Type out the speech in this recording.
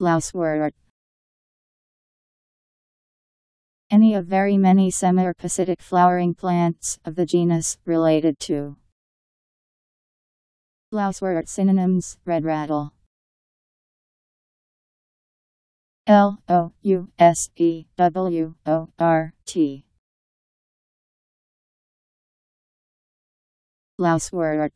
Lousewort. Any of very many semi-parasitic flowering plants of the genus related to. Lousewort synonyms: red rattle. L-O-U-S-E-W-O-R-T. Lousewort.